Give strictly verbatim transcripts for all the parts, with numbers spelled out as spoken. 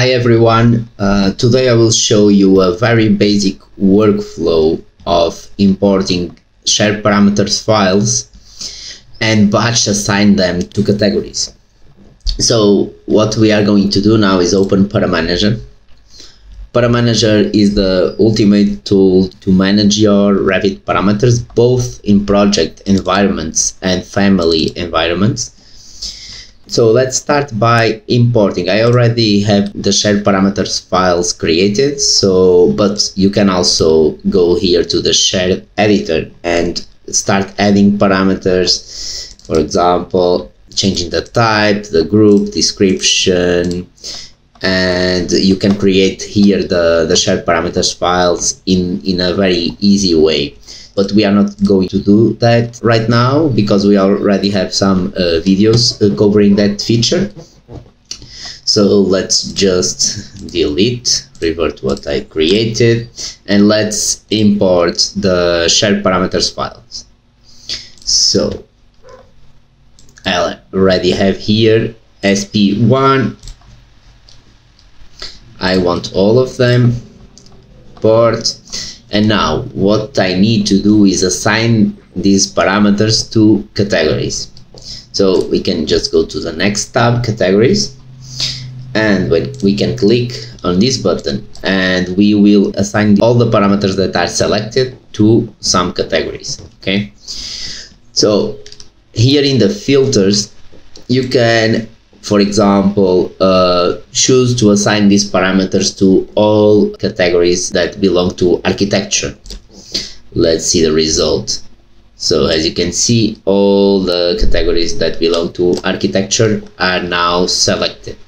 Hi everyone, uh, today I will show you a very basic workflow of importing shared parameters files and batch assign them to categories. So what we are going to do now is open ParaManager. ParaManager is the ultimate tool to manage your Revit parameters, both in project environments and family environments. So let's start by importing. I already have the shared parameters files created, so but you can also go here to the shared editor and start adding parameters, for example, changing the type, the group, description, and you can create here the, the shared parameters files in, in a very easy way. But we are not going to do that right now because we already have some uh, videos uh, covering that feature. So let's just delete, revert what I created, and let's import the shared parameters files. So I already have here S P one. I want all of them. Import. And now what I need to do is assign these parameters to categories. So we can just go to the next tab, categories, and when we can click on this button and we will assign all the parameters that are selected to some categories. Okay. So here in the filters, you can, for example, uh, choose to assign these parameters to all categories that belong to architecture. Let's see the result. So as you can see, all the categories that belong to architecture are now selected.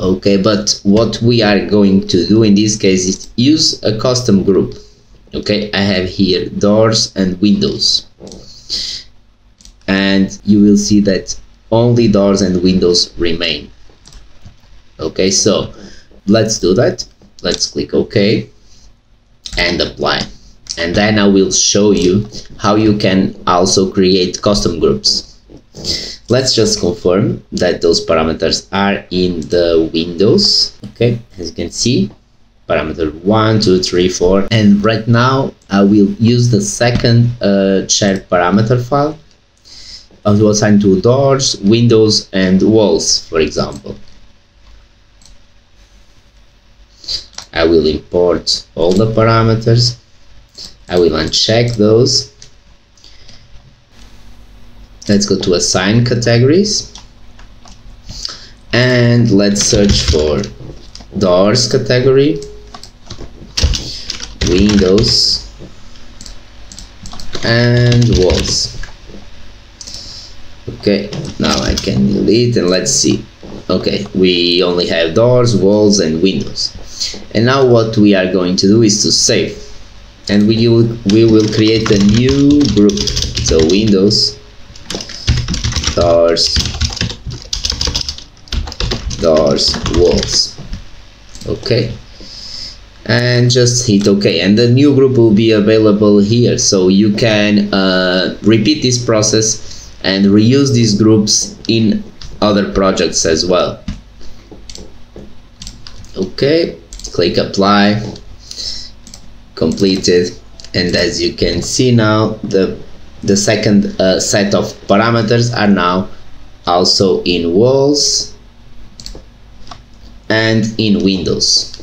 Okay, but what we are going to do in this case is use a custom group. Okay, I have here doors and windows. And you will see that only doors and windows remain. Okay, so let's do that. Let's click OK and apply. And then I will show you how you can also create custom groups. Let's just confirm that those parameters are in the windows. Okay, as you can see, parameter one, two, three, four. And right now I will use the second uh, shared parameter file. I will assign to doors, windows, and walls, for example. I will import all the parameters. I will uncheck those. Let's go to assign categories. And let's search for doors category, windows, and walls. Okay, now I can delete and let's see. Okay, we only have doors, walls, and windows. And now what we are going to do is to save. And we will, we will create a new group. So windows, doors, doors, walls. Okay. And just hit OK, and the new group will be available here. So you can uh, repeat this process and reuse these groups in other projects as well. Okay, click apply, completed, and as you can see now, the, the second uh, set of parameters are now also in walls and in windows.